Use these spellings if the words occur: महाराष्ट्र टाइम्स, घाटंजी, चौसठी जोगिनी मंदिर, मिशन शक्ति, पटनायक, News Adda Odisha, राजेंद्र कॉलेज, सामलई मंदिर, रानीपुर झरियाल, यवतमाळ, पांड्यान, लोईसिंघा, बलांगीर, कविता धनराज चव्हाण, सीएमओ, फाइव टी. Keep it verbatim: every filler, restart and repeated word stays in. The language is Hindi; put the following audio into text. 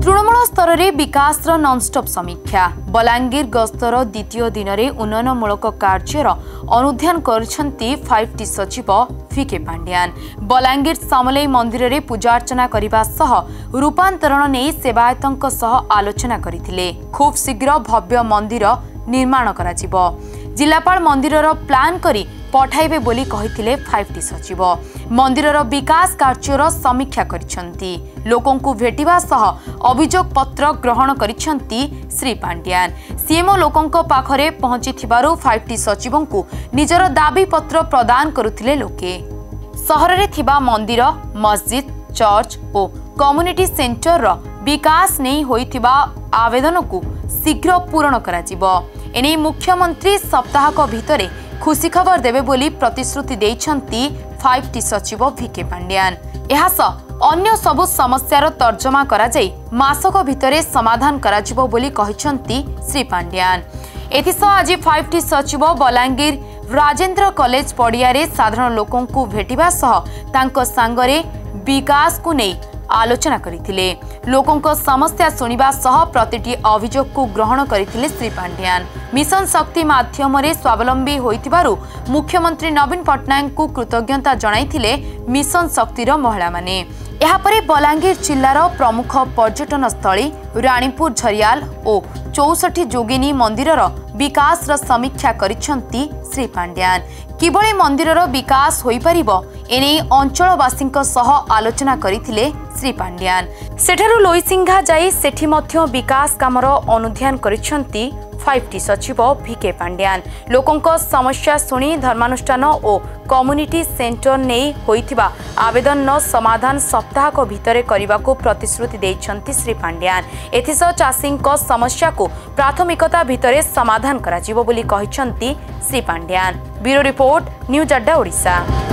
तृणमूल स्तर में विकास नॉनस्टॉप समीक्षा बलांगीर गस्तर द्वितीय दिन में उन्नयनमूलक कार्यर अनुध्यान फाइव टी सचिव फिके पांड्यान बलांगीर सामलई मंदिर में पूजार्चना करने सह रूपांतरण नहीं सेवायतों सह आलोचना करथिले। खूब शीघ्र भव्य मंदिर निर्माण कराजिबो। जिलापाल मंदिरर प्लान करी पठाइबे बोली कहिथिले फाइव टी सचिव। मंदिरर विकास कार्यर समीक्षा करिसेंती, लोकंकु भेटिबा सह अभियोग पत्र ग्रहण करिसेंती श्री पांड्यान। सीएमओ लोकंक पाखरे पहुंचीथिबारु फाइव टी सचिवंकु निजर दाबी पत्र प्रदान करुथिले। लोके सहररे थिबा मंदिर, मस्जिद, चर्च और कम्युनिटी सेंटर विकास नहीं होइथिबा आवेदन को शीघ्र पूरण कराजिबो। एने मुख्यमंत्री सप्ताहक भितरे खुशी खबर देवे बोली प्रतिश्रुति देइछंती फाइव टी सचिव भिके पांड्यान। एहास अन्य सबु समस्यार तर्जमा कराई मासक भितरे समाधान कराजिबो बोली कहिछंती श्री पांड्यान। एथिस आज फाइव टी सचिव बलांगीर राजेंद्र कॉलेज पड़िया रे साधारण लोकंकु भेटिबा सह तांको सांगरे विकास को नहीं आलोचना करिथिले। लोकंको समस्या सुनिबा सह प्रतिटी अभियोग को ग्रहण करिथिले श्री पांड्यान। मिशन शक्ति माध्यम रे स्वावलंबी होइथिबारु मुख्यमंत्री नवीन पटनायक को कृतज्ञता जणाइथिले मिशन शक्तिर महिला माने। एहा परे बलांगीर जिल्लार प्रमुख पर्यटन स्थली रानीपुर झरियाल और चौसठी जोगिनी मंदिरर विकासर समीक्षा करिसेंती श्री पांड्यान। किभली मंदिरर विकास होई परिबो एने अंचलवासींक सह आलोचना करिथिले श्री पांड्यान। सेठारु लोईसिंघा जाई सेठी मध्य विकास कामर अनुध्यान करिसेंती फाइव टी सचिव भिके पांड्यान। लोकंक समस्या सुनी धर्मानुष्ठान और कम्युनिटी सेंटर नहीं होइथिबा आवेदन न समाधान सप्ताहक भितरे करबाको प्रतिश्रुति देइछंती श्री पांड्यान। एथिस चाषींक समस्या को प्राथमिकता भितरे समाधान कराजिबो बोली कहिछंती श्री पांड्यान। Bureau report news Adda Odisha.